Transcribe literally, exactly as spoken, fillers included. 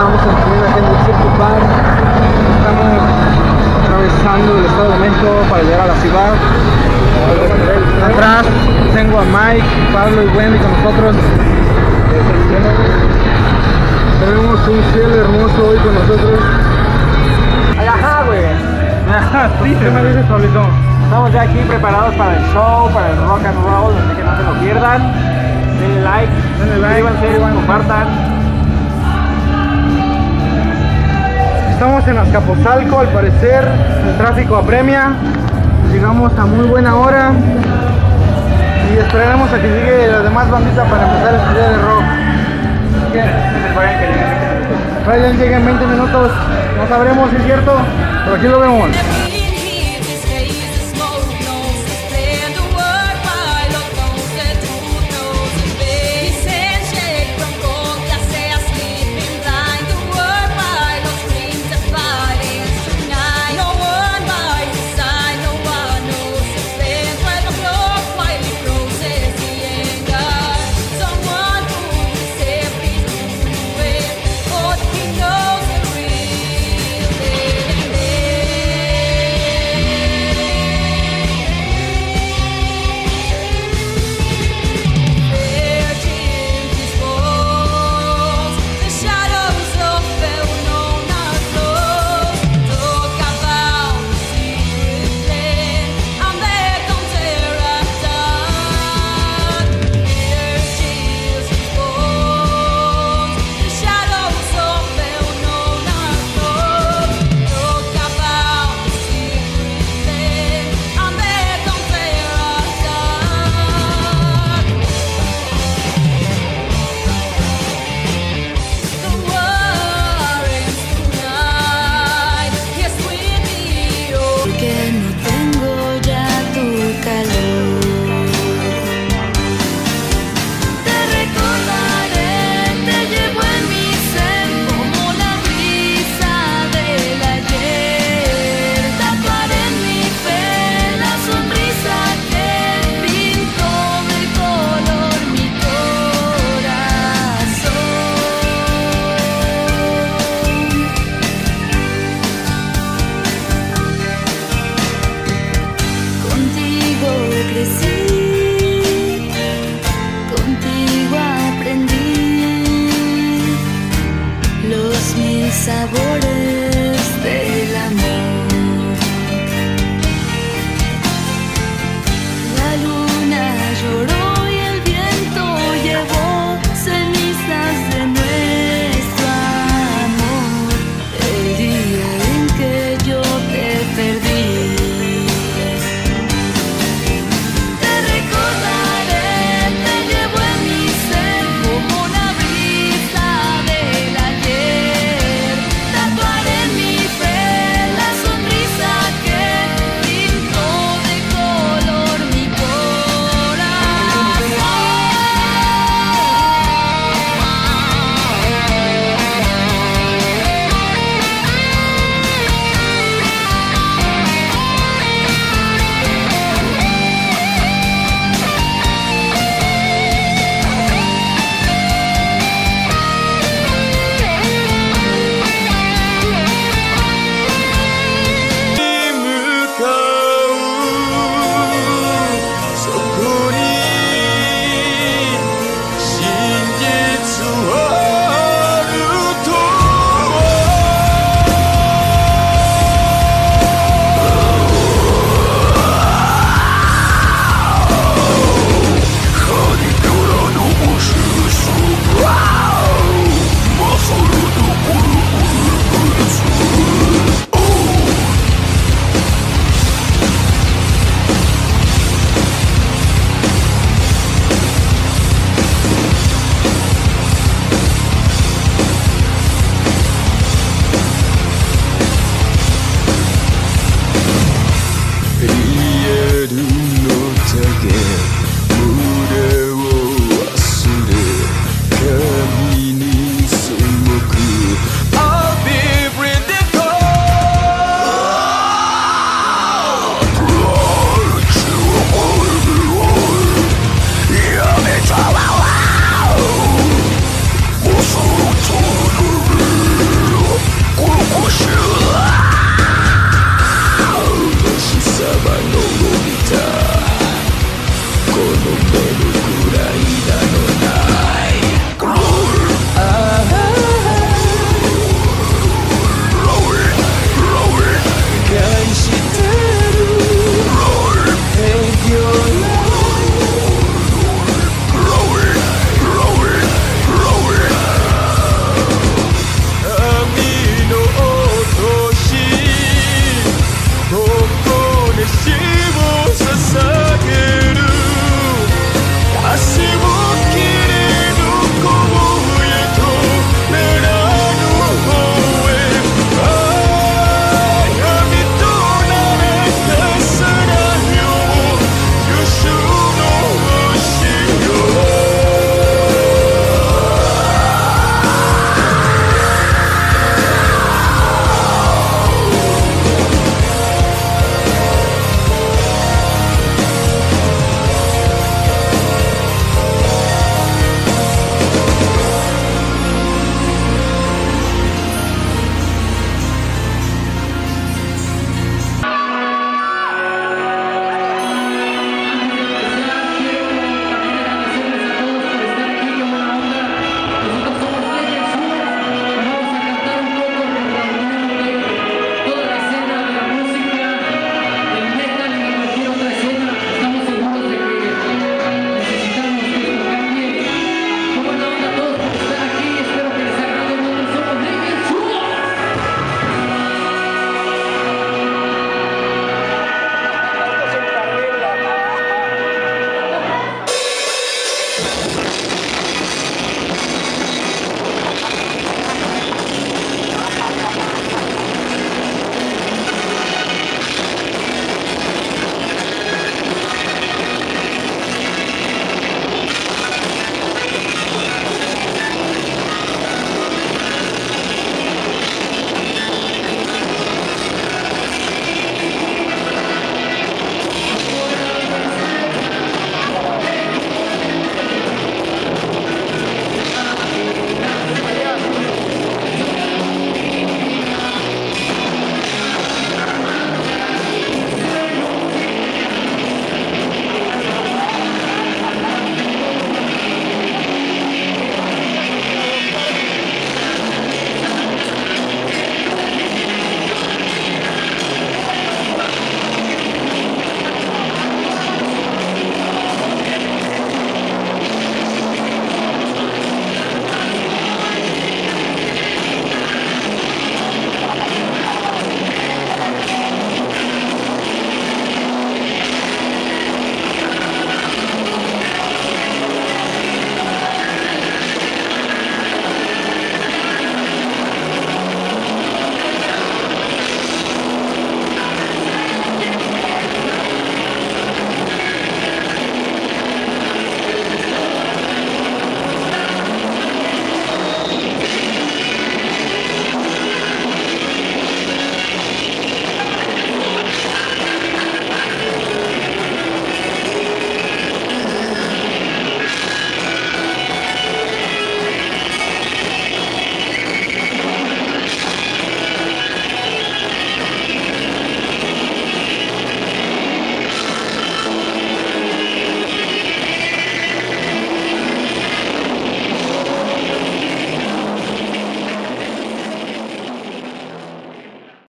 estamos en plena conducción de Park. Estamos atravesando el Estado de México para llegar a la ciudad. Atrás tengo a Mike, Pablo y Wendy con nosotros. Tenemos un cielo hermoso hoy con nosotros. Ajá, güey. Ajá, sí, se me dice solito. Estamos ya aquí preparados para el show, para el rock and roll, así que no se lo pierdan. Denle like, denle like, suscríbanse, compartan. Estamos en Azcapotzalco, al parecer el tráfico apremia. Llegamos a muy buena hora y esperaremos a que llegue la demás bandita para empezar el video de rock. Ryan llega en veinte minutos, no sabremos si es cierto, pero aquí lo vemos. See you.